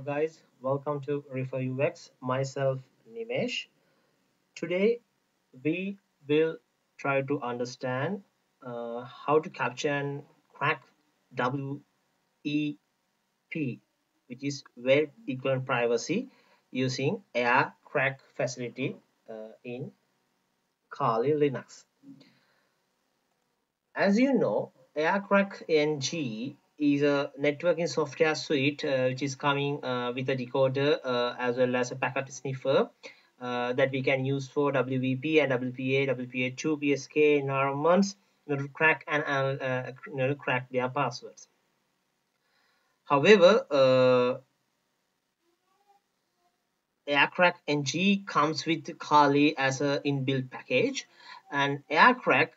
Hello guys, welcome to Refer UX, myself Nimesh. Today we will try to understand how to capture and crack WEP, which is Web Equivalent Privacy, using Aircrack facility in Kali Linux. As you know, Aircrack-ng is a networking software suite which is coming with a decoder as well as a packet sniffer that we can use for WEP and WPA, WPA2, PSK environments to crack and crack their passwords. However, Aircrack-ng comes with Kali as an inbuilt package, and Aircrack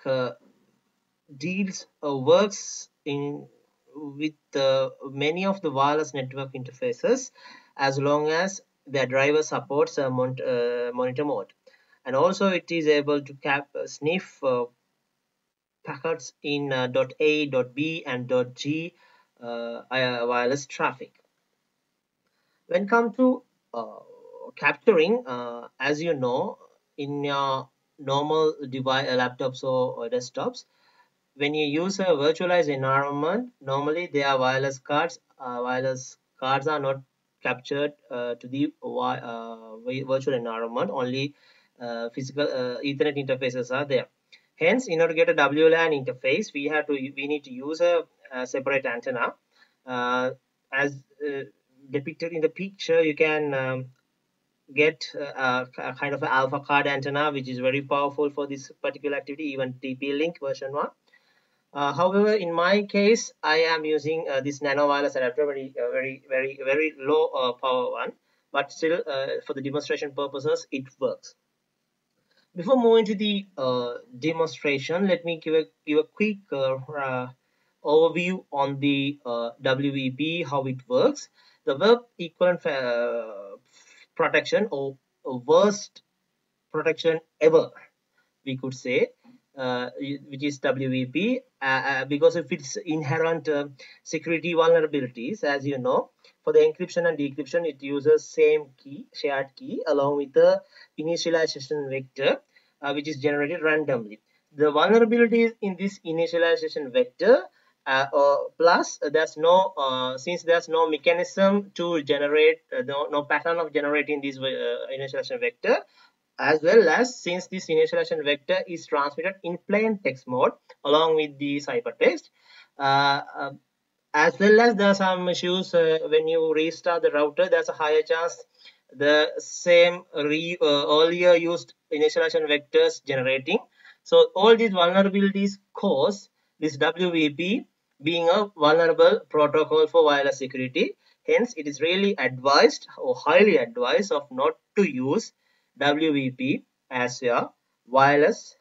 works with many of the wireless network interfaces as long as their driver supports a monitor mode, and also it is able to sniff packets in .A, .B and .G wireless traffic. When come to capturing, as you know, in your normal device, laptops or desktops, when you use a virtualized environment, normally their wireless cards are not captured to the virtual environment. Only physical Ethernet interfaces are there. Hence, in order to get a WLAN interface, we need to use a separate antenna. As depicted in the picture, you can get a kind of an alpha card antenna, which is very powerful for this particular activity, even TP-Link version 1. However, in my case, I am using this nano wireless adapter, very low power one, but still for the demonstration purposes, it works. Before moving to the demonstration, let me give a quick overview on the WEP, how it works. The Web Equivalent Protection, or worst protection ever, we could say, which is WEP, because of its inherent security vulnerabilities. As you know, for the encryption and decryption, it uses same key, shared key, along with the initialization vector, which is generated randomly. The vulnerabilities in this initialization vector, plus there's no since there's no mechanism to generate no pattern of generating this initialization vector. As well as, since this initialization vector is transmitted in plain text mode along with the ciphertext, as well as there are some issues when you restart the router, there's a higher chance the same earlier used initialization vectors generating. So all these vulnerabilities cause this WEP being a vulnerable protocol for wireless security. Hence, it is really advised, or highly advised, of not to use WEP as your wireless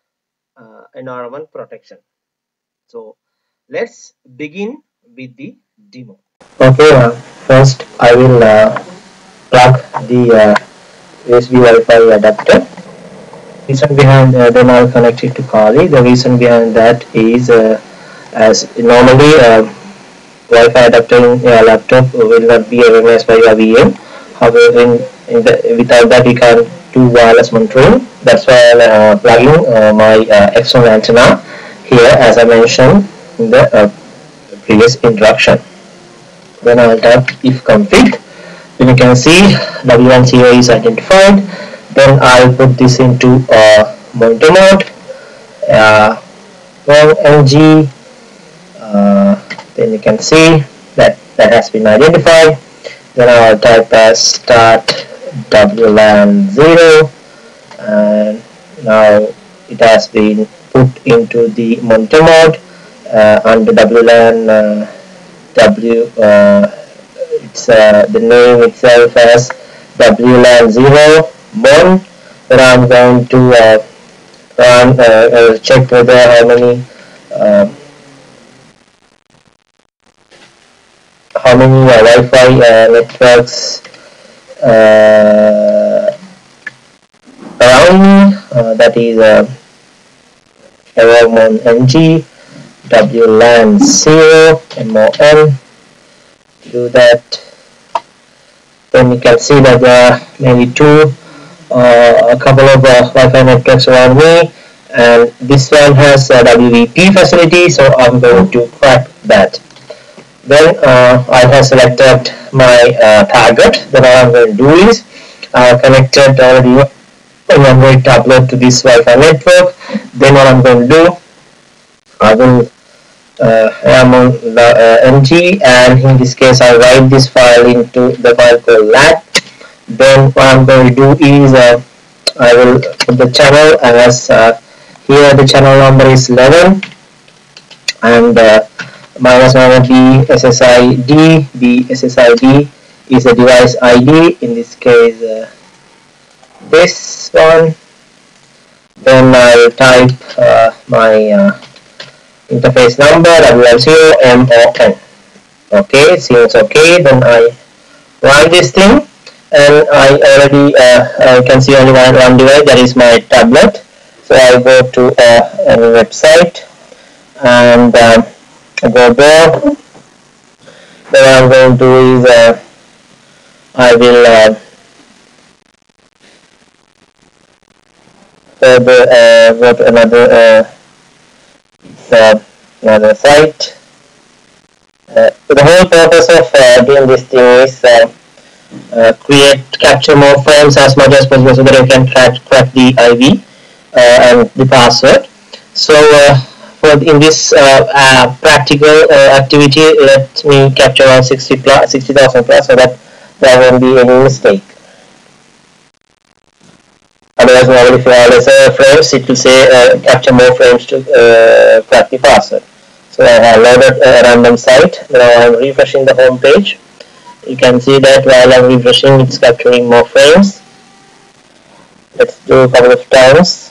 environment protection. So let's begin with the demo. Okay, first I will plug the USB Wi-Fi adapter. Reason behind then I'll connect it to Kali. The reason behind that is as normally Wi-Fi adapter in your laptop will not be recognized by your VM. However, without that you can do wireless monitoring. That's why I'm plugging my external antenna here, as I mentioned in the previous introduction. Then I'll type if config. Then you can see WNCA is identified. Then I'll put this into monitor mode, LLM-NG. Then you can see that has been identified. Then I'll type start WLAN 0, and now it has been put into the monitor mode under WLAN the name itself as WLAN 0 mon. Then I'm going to run check whether how many Wi-Fi networks around me, that is airmon ng, WLAN 0 MON. Do that, and you can see that there are maybe a couple of Wi-Fi networks around me, and this one has a WEP facility, so I'm going to crack that. Then I have selected my target. Then what I'm going to do is I connected already a one-way tablet to this Wi-Fi network. Then what I'm going to do, I will airmon the NG, and in this case I write this file into the file called LAT. Then what I'm going to do is I will put the channel as here the channel number is 11 and -1 BSSID. BSSID is a device ID, in this case this one. Then I will type my interface number WLAN 0 MON. Okay, seems okay. Then I run this thing, and I already can see only one device, that is my tablet. So I will go to a website and go there. Then what I'm going to do is I will further go to another site. So the whole purpose of doing this thing is capture more frames as much as possible so that you can crack the IV and the password. So in this practical activity, let me capture around 60,000 plus, so that there won't be any mistake. Otherwise, normally if you have lesser frames, it will say capture more frames to crack the password. So I have loaded a random site. Now I am refreshing the home page. You can see that while I'm refreshing, it's capturing more frames. Let's do a couple of times.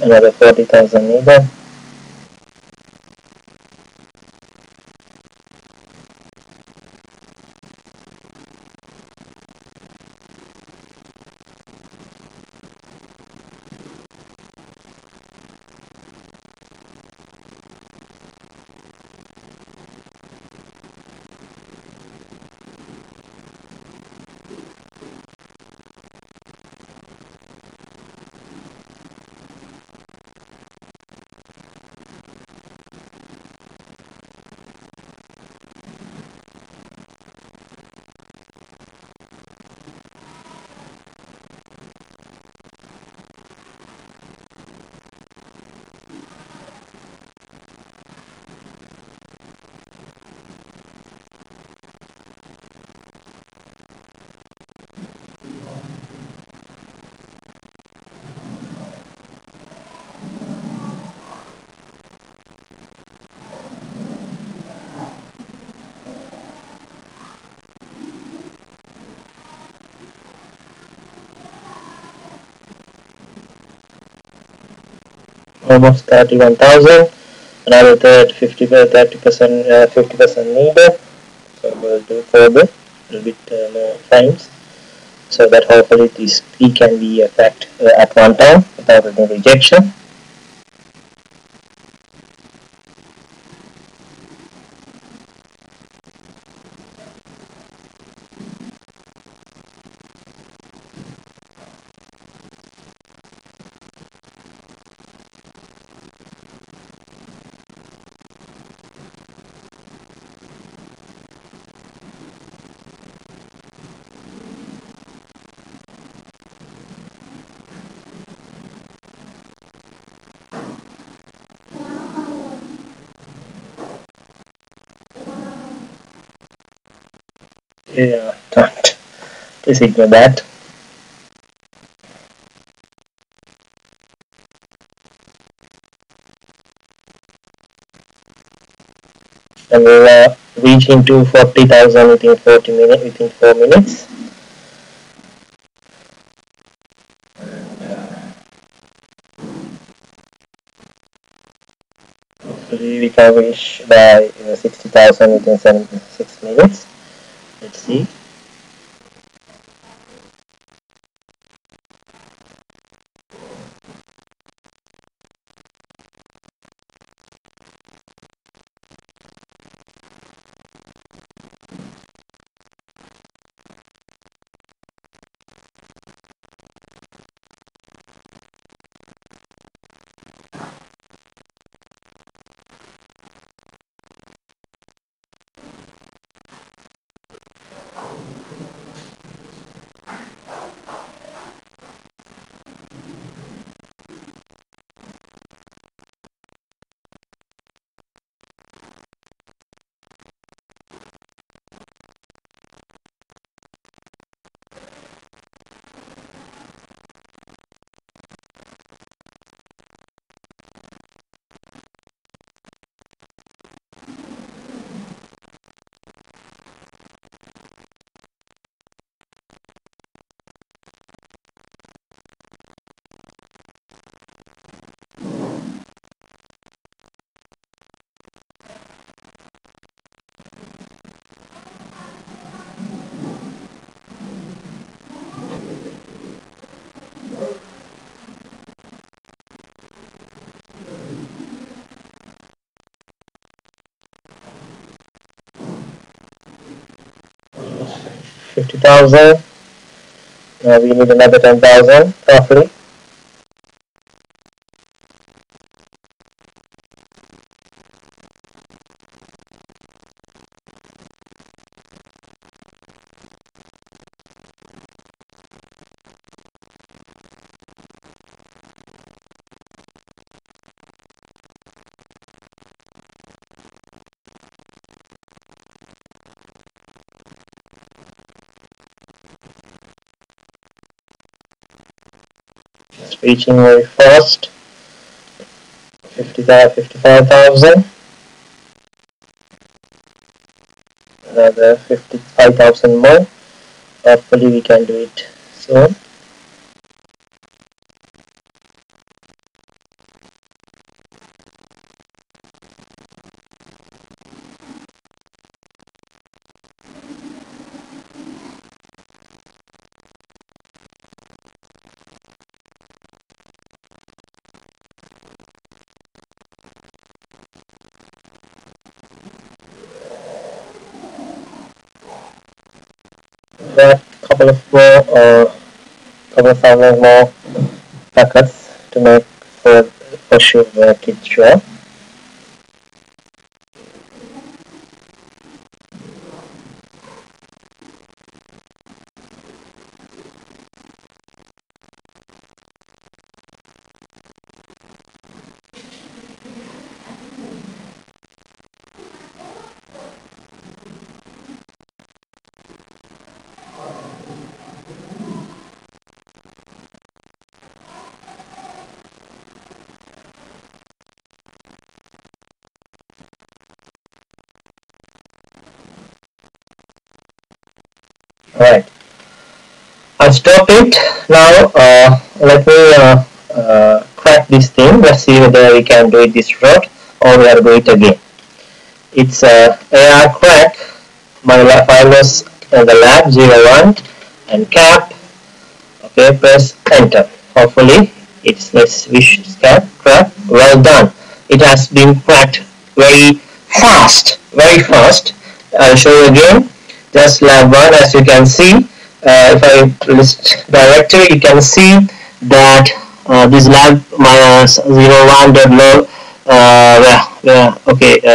Another 40,000 either. Almost 31,000, another 30%, 50% needed. So we'll do further a little bit more frames, so that hopefully this P can be cracked at one time without any rejection. Yeah, don't. Please ignore that. and will reach into 40,000 within 4 minutes. Hopefully we can reach by 60,000 within 76 minutes. Let's see. $50,000. Now we need another 10,000 roughly. Reaching very fast, 55,000, another 55,000 more. Hopefully we can do it soon. Couple of thousand more packets to make for sure the kids sure. Right, I'll stop it now. Let me crack this thing. Let's see whether we can do it this route or we will do it again. It's Aircrack. My file was the lab 01 and cap. Okay, press enter. Hopefully, it's this wish cap crack. Well done. It has been cracked very fast. Very fast. I'll show you again. Just lab 1, as you can see, if I list directory, you can see that this lab 01.0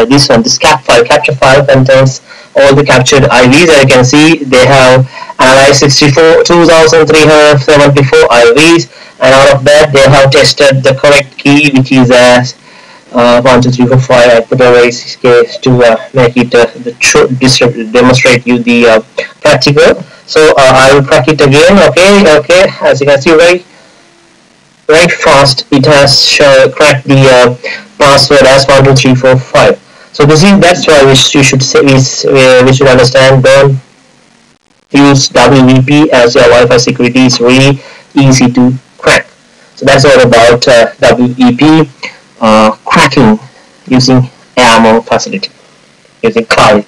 this one, this capture file contains all the captured IVs. As you can see, they have analyzed 2,374 IVs, and out of that they have tested the correct key, which is as 1, 2, 3, 4, 5. I put away this case to make it demonstrate you the practical. So I will crack it again. Okay. As you can see, very fast. It has cracked the password as 1, 2, 3, 4, 5. So this is, that's why we should understand. Don't use WEP as your Wi-Fi security. It's really easy to crack. So that's all about WEP cracking using airmon facility, using cloud.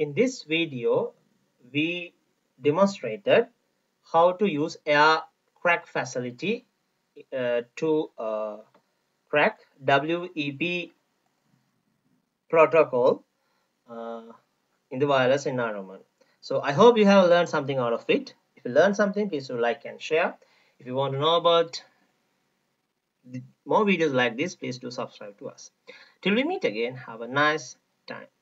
In this video, we demonstrated how to use Aircrack facility to crack WEP protocol in the wireless environment. So I hope you have learned something out of it. If you learned something, please do like and share. If you want to know about more videos like this, please do subscribe to us. Till we meet again, have a nice time.